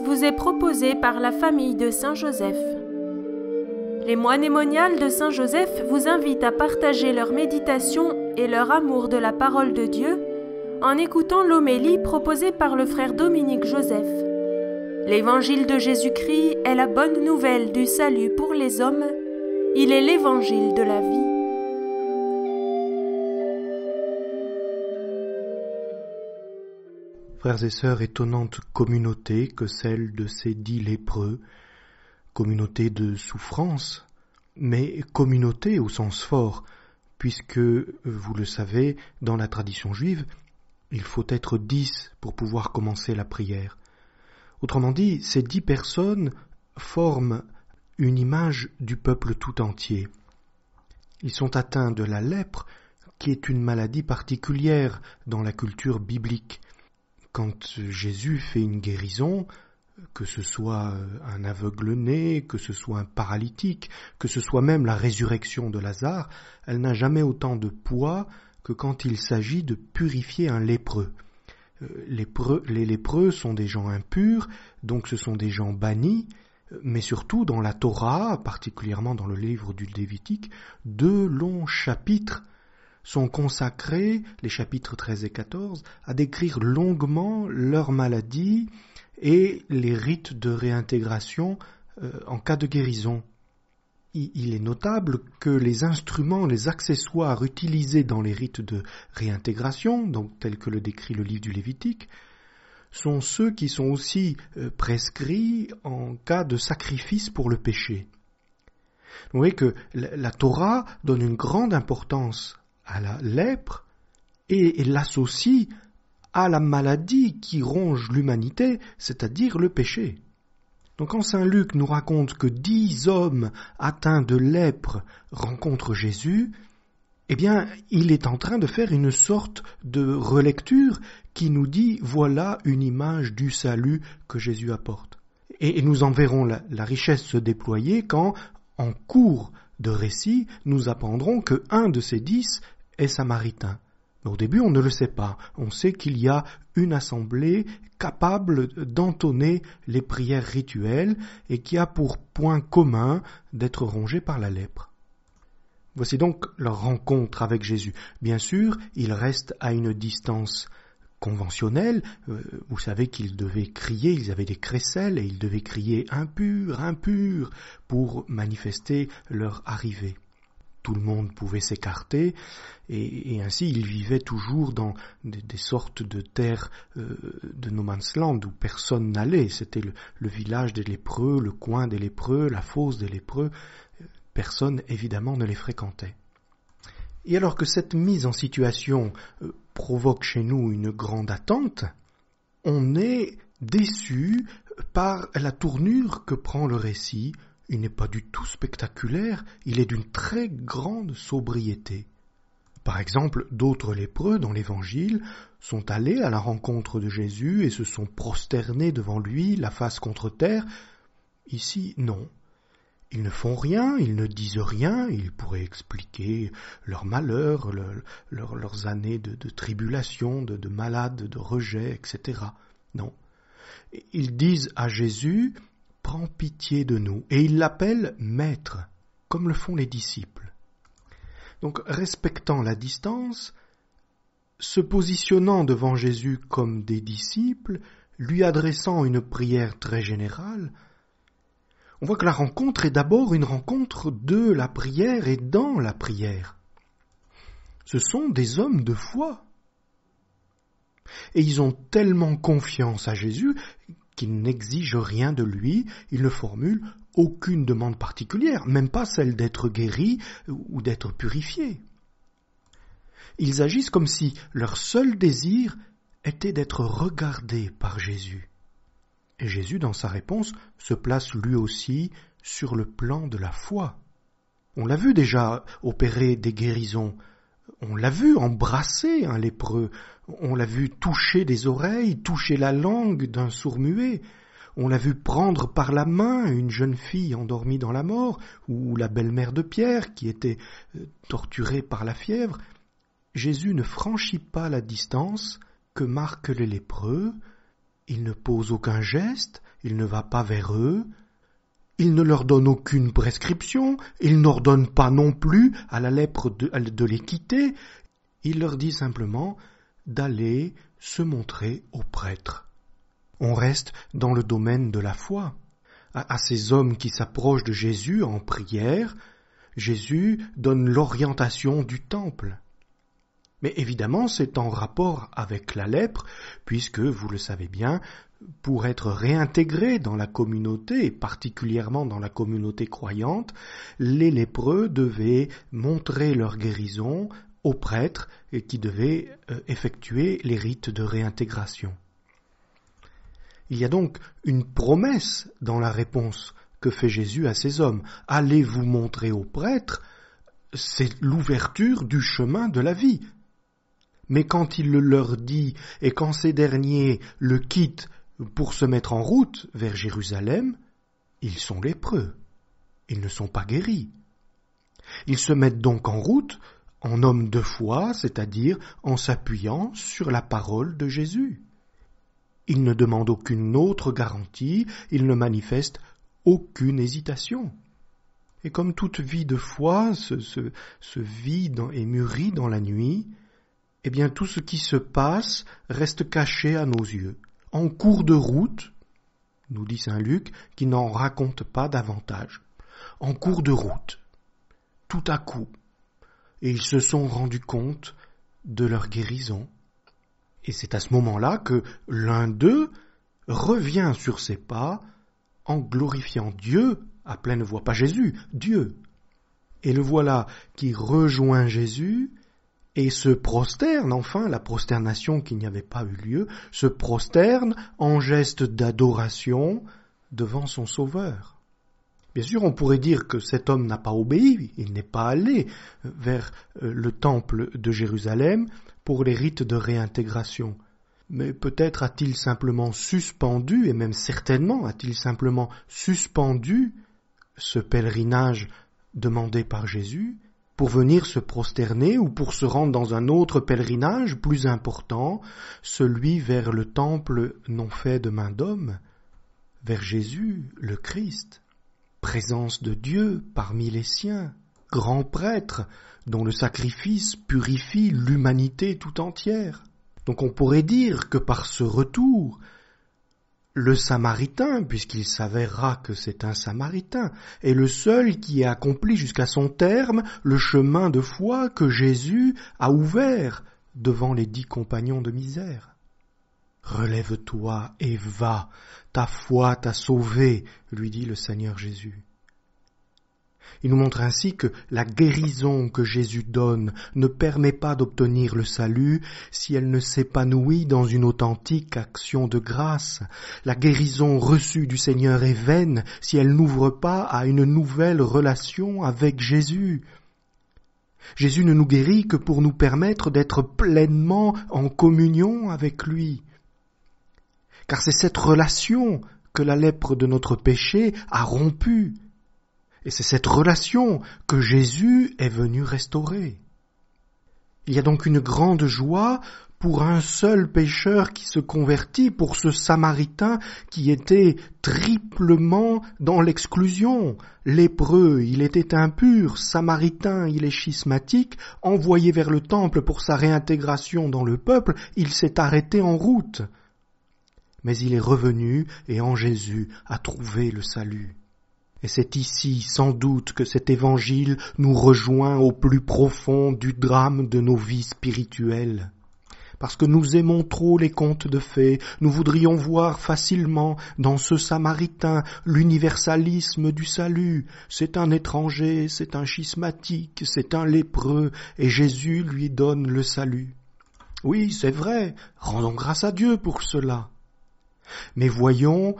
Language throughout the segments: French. service vous est proposé par la famille de Saint Joseph. Les moines de Saint Joseph vous invitent à partager leur méditation et leur amour de la parole de Dieu en écoutant l'homélie proposée par le frère Dominique Joseph. L'évangile de Jésus-Christ est la bonne nouvelle du salut pour les hommes. Il est l'évangile de la vie. Frères et sœurs, étonnante communauté que celle de ces 10 lépreux, communauté de souffrance, mais communauté au sens fort, puisque, vous le savez, dans la tradition juive, il faut être 10 pour pouvoir commencer la prière. Autrement dit, ces 10 personnes forment une image du peuple tout entier. Ils sont atteints de la lèpre, qui est une maladie particulière dans la culture biblique. Quand Jésus fait une guérison, que ce soit un aveugle-né, que ce soit un paralytique, que ce soit même la résurrection de Lazare, elle n'a jamais autant de poids que quand il s'agit de purifier un lépreux. Les lépreux sont des gens impurs, donc ce sont des gens bannis, mais surtout dans la Torah, particulièrement dans le livre du Lévitique, 2 longs chapitres sont consacrés, les chapitres 13 et 14, à décrire longuement leur maladie et les rites de réintégration en cas de guérison. Il est notable que les instruments, les accessoires utilisés dans les rites de réintégration, donc tels que le décrit le livre du Lévitique, sont ceux qui sont aussi prescrits en cas de sacrifice pour le péché. Vous voyez que la Torah donne une grande importance à la lèpre et l'associe à la maladie qui ronge l'humanité, c'est-à-dire le péché. Donc quand saint Luc nous raconte que 10 hommes atteints de lèpre rencontrent Jésus, eh bien, il est en train de faire une sorte de relecture qui nous dit « voilà une image du salut que Jésus apporte ». Et nous en verrons la richesse se déployer quand, en cours de récit, nous apprendrons que un de ces 10 est samaritain. Mais au début, on ne le sait pas. On sait qu'il y a une assemblée capable d'entonner les prières rituelles et qui a pour point commun d'être rongée par la lèpre. Voici donc leur rencontre avec Jésus. Bien sûr, ils restent à une distance conventionnelle. Vous savez qu'ils devaient crier, ils avaient des crécelles et ils devaient crier « impur, impur » pour manifester leur arrivée. Tout le monde pouvait s'écarter et ainsi ils vivaient toujours dans des sortes de terres de no man's land où personne n'allait. C'était le village des lépreux, le coin des lépreux, la fosse des lépreux. Personne évidemment ne les fréquentait. Et alors que cette mise en situation provoque chez nous une grande attente, on est déçu par la tournure que prend le récit. Il n'est pas du tout spectaculaire, il est d'une très grande sobriété. Par exemple, d'autres lépreux dans l'Évangile sont allés à la rencontre de Jésus et se sont prosternés devant lui, la face contre terre. Ici, non. Ils ne font rien, ils ne disent rien, ils pourraient expliquer leur malheur, leurs années de tribulation, de malades, de rejet, etc. Non. Ils disent à Jésus... « Prends pitié de nous » et il l'appelle « Maître », comme le font les disciples. Donc, respectant la distance, se positionnant devant Jésus comme des disciples, lui adressant une prière très générale, on voit que la rencontre est d'abord une rencontre de la prière et dans la prière. Ce sont des hommes de foi. Et ils ont tellement confiance à Jésus qu'il n'exige rien de lui, il ne formule aucune demande particulière, même pas celle d'être guéri ou d'être purifié. Ils agissent comme si leur seul désir était d'être regardés par Jésus. Et Jésus, dans sa réponse, se place lui aussi sur le plan de la foi. On l'a vu déjà opérer des guérisons. On l'a vu embrasser un lépreux, on l'a vu toucher des oreilles, toucher la langue d'un sourd-muet, on l'a vu prendre par la main une jeune fille endormie dans la mort, ou la belle-mère de Pierre qui était torturée par la fièvre. Jésus ne franchit pas la distance que marquent les lépreux, il ne pose aucun geste, il ne va pas vers eux, il ne leur donne aucune prescription, il n'ordonne pas non plus à la lèpre de les quitter, il leur dit simplement d'aller se montrer aux prêtres. On reste dans le domaine de la foi. À ces hommes qui s'approchent de Jésus en prière, Jésus donne l'orientation du temple. Mais évidemment, c'est en rapport avec la lèpre, puisque, vous le savez bien, pour être réintégrés dans la communauté, et particulièrement dans la communauté croyante, les lépreux devaient montrer leur guérison aux prêtres et qui devaient effectuer les rites de réintégration. Il y a donc une promesse dans la réponse que fait Jésus à ces hommes. « Allez vous montrer aux prêtres », c'est l'ouverture du chemin de la vie. Mais quand il le leur dit et quand ces derniers le quittent pour se mettre en route vers Jérusalem, ils sont lépreux, ils ne sont pas guéris. Ils se mettent donc en route en hommes de foi, c'est-à-dire en s'appuyant sur la parole de Jésus. Ils ne demandent aucune autre garantie, ils ne manifestent aucune hésitation. Et comme toute vie de foi se vit et mûrit dans la nuit, eh bien tout ce qui se passe reste caché à nos yeux. En cours de route, nous dit saint Luc, qui n'en raconte pas davantage. En cours de route, tout à coup, et ils se sont rendus compte de leur guérison. Et c'est à ce moment-là que l'un d'eux revient sur ses pas en glorifiant Dieu. À pleine voix, pas Jésus, Dieu. Et le voilà qui rejoint Jésus et se prosterne, enfin la prosternation qui n'y avait pas eu lieu, se prosterne en geste d'adoration devant son Sauveur. Bien sûr, on pourrait dire que cet homme n'a pas obéi, il n'est pas allé vers le temple de Jérusalem pour les rites de réintégration. Mais peut-être a-t-il simplement suspendu, et même certainement a-t-il simplement suspendu ce pèlerinage demandé par Jésus pour venir se prosterner ou pour se rendre dans un autre pèlerinage plus important, celui vers le temple non fait de main d'homme, vers Jésus, le Christ, présence de Dieu parmi les siens, grand prêtre dont le sacrifice purifie l'humanité tout entière. Donc on pourrait dire que par ce retour, le Samaritain, puisqu'il s'avérera que c'est un Samaritain, est le seul qui ait accompli jusqu'à son terme le chemin de foi que Jésus a ouvert devant les 10 compagnons de misère. « Relève-toi et va, ta foi t'a sauvé », lui dit le Seigneur Jésus. Il nous montre ainsi que la guérison que Jésus donne ne permet pas d'obtenir le salut si elle ne s'épanouit dans une authentique action de grâce. La guérison reçue du Seigneur est vaine si elle n'ouvre pas à une nouvelle relation avec Jésus. Jésus ne nous guérit que pour nous permettre d'être pleinement en communion avec lui. Car c'est cette relation que la lèpre de notre péché a rompue. Et c'est cette relation que Jésus est venu restaurer. Il y a donc une grande joie pour un seul pécheur qui se convertit, pour ce Samaritain qui était triplement dans l'exclusion. Lépreux, il était impur, Samaritain, il est schismatique, envoyé vers le temple pour sa réintégration dans le peuple, il s'est arrêté en route. Mais il est revenu et en Jésus a trouvé le salut. Et c'est ici, sans doute, que cet évangile nous rejoint au plus profond du drame de nos vies spirituelles. Parce que nous aimons trop les contes de fées, nous voudrions voir facilement dans ce Samaritain l'universalisme du salut. C'est un étranger, c'est un schismatique, c'est un lépreux, et Jésus lui donne le salut. Oui, c'est vrai, rendons grâce à Dieu pour cela. Mais voyons...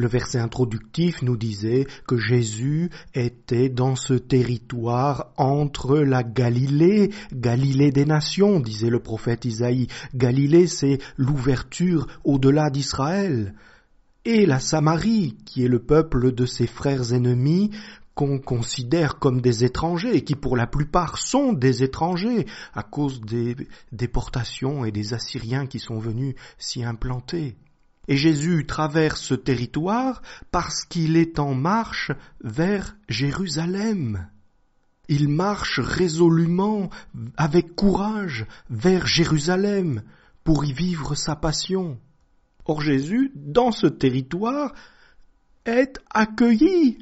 Le verset introductif nous disait que Jésus était dans ce territoire entre la Galilée, Galilée des nations, disait le prophète Isaïe. Galilée, c'est l'ouverture au-delà d'Israël. Et la Samarie, qui est le peuple de ses frères ennemis, qu'on considère comme des étrangers, et qui pour la plupart sont des étrangers, à cause des déportations et des Assyriens qui sont venus s'y implanter. Et Jésus traverse ce territoire parce qu'il est en marche vers Jérusalem. Il marche résolument, avec courage, vers Jérusalem pour y vivre sa passion. Or Jésus, dans ce territoire, est accueilli.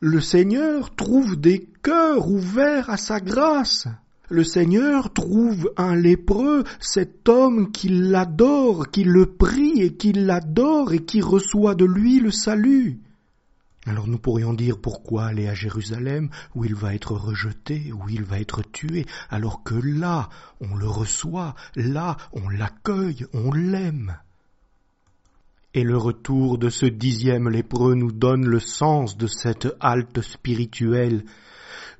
Le Seigneur trouve des cœurs ouverts à sa grâce. Le Seigneur trouve un lépreux, cet homme qui l'adore, qui le prie et qui l'adore et qui reçoit de lui le salut. Alors nous pourrions dire pourquoi aller à Jérusalem où il va être rejeté, où il va être tué, alors que là, on le reçoit, là, on l'accueille, on l'aime. Et le retour de ce 10e lépreux nous donne le sens de cette halte spirituelle.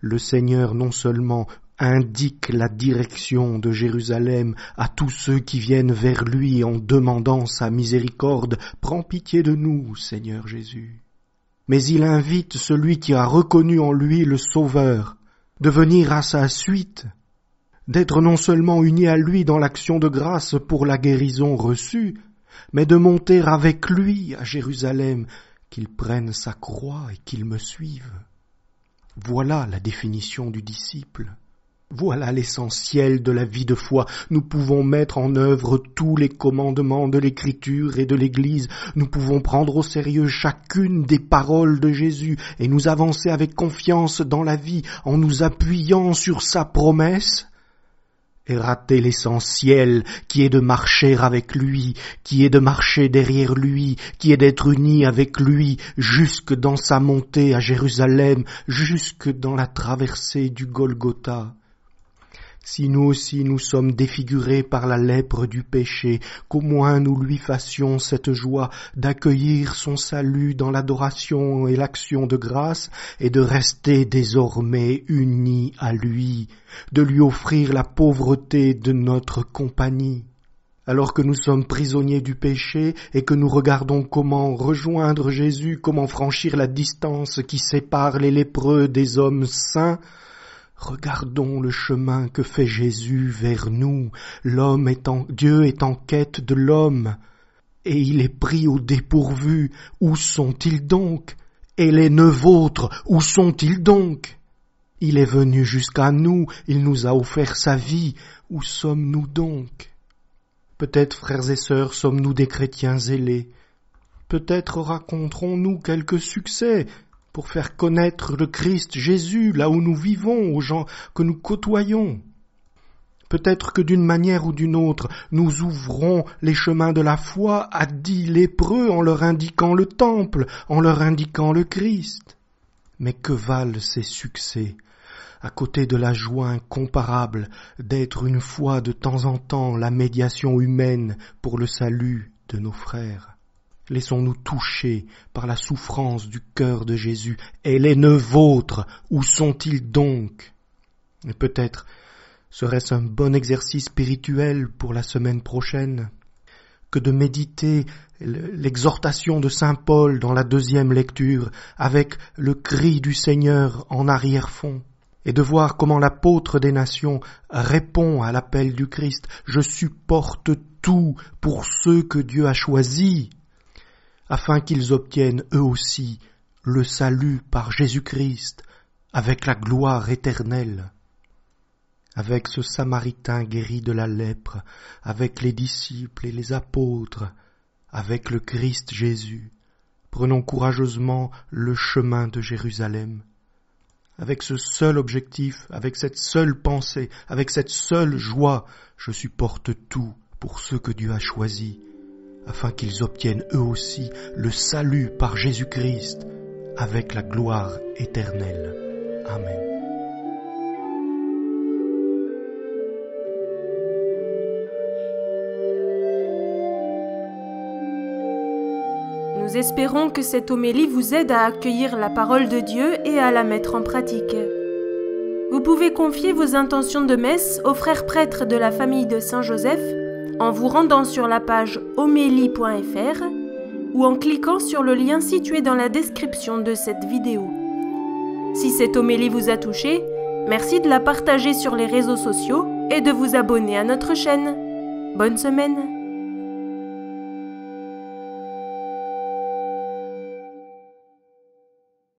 Le Seigneur non seulement indique la direction de Jérusalem à tous ceux qui viennent vers lui en demandant sa miséricorde. « Prends pitié de nous, Seigneur Jésus !» Mais il invite celui qui a reconnu en lui le Sauveur de venir à sa suite, d'être non seulement uni à lui dans l'action de grâce pour la guérison reçue, mais de monter avec lui à Jérusalem, qu'il prenne sa croix et qu'il me suive. Voilà la définition du disciple. Voilà l'essentiel de la vie de foi. Nous pouvons mettre en œuvre tous les commandements de l'Écriture et de l'Église. Nous pouvons prendre au sérieux chacune des paroles de Jésus et nous avancer avec confiance dans la vie en nous appuyant sur sa promesse et rater l'essentiel qui est de marcher avec lui, qui est de marcher derrière lui, qui est d'être uni avec lui jusque dans sa montée à Jérusalem, jusque dans la traversée du Golgotha. Si nous aussi nous sommes défigurés par la lèpre du péché, qu'au moins nous lui fassions cette joie d'accueillir son salut dans l'adoration et l'action de grâce et de rester désormais unis à lui, de lui offrir la pauvreté de notre compagnie. Alors que nous sommes prisonniers du péché et que nous regardons comment rejoindre Jésus, comment franchir la distance qui sépare les lépreux des hommes saints, regardons le chemin que fait Jésus vers nous. Dieu est en quête de l'homme, et il est pris au dépourvu. Où sont-ils donc? Et les neuf autres, où sont-ils donc? Il est venu jusqu'à nous, il nous a offert sa vie. Où sommes-nous donc? Peut-être, frères et sœurs, sommes-nous des chrétiens zélés. Peut-être rencontrons-nous quelques succès pour faire connaître le Christ Jésus là où nous vivons, aux gens que nous côtoyons. Peut-être que d'une manière ou d'une autre, nous ouvrons les chemins de la foi à 10 lépreux en leur indiquant le temple, en leur indiquant le Christ. Mais que valent ces succès, à côté de la joie incomparable d'être une fois de temps en temps la médiation humaine pour le salut de nos frères? Laissons-nous toucher par la souffrance du cœur de Jésus. Et les neuf autres, où sont-ils donc? Et peut-être serait-ce un bon exercice spirituel pour la semaine prochaine que de méditer l'exhortation de saint Paul dans la 2e lecture avec le cri du Seigneur en arrière-fond et de voir comment l'apôtre des nations répond à l'appel du Christ. « Je supporte tout pour ceux que Dieu a choisis » afin qu'ils obtiennent eux aussi le salut par Jésus-Christ avec la gloire éternelle. Avec ce Samaritain guéri de la lèpre, avec les disciples et les apôtres, avec le Christ Jésus, prenons courageusement le chemin de Jérusalem. Avec ce seul objectif, avec cette seule pensée, avec cette seule joie, je supporte tout pour ceux que Dieu a choisis, afin qu'ils obtiennent eux aussi le salut par Jésus-Christ avec la gloire éternelle. Amen. Nous espérons que cette homélie vous aide à accueillir la parole de Dieu et à la mettre en pratique. Vous pouvez confier vos intentions de messe aux frères prêtres de la famille de Saint Joseph en vous rendant sur la page omélie.fr ou en cliquant sur le lien situé dans la description de cette vidéo. Si cette homélie vous a touché, merci de la partager sur les réseaux sociaux et de vous abonner à notre chaîne. Bonne semaine!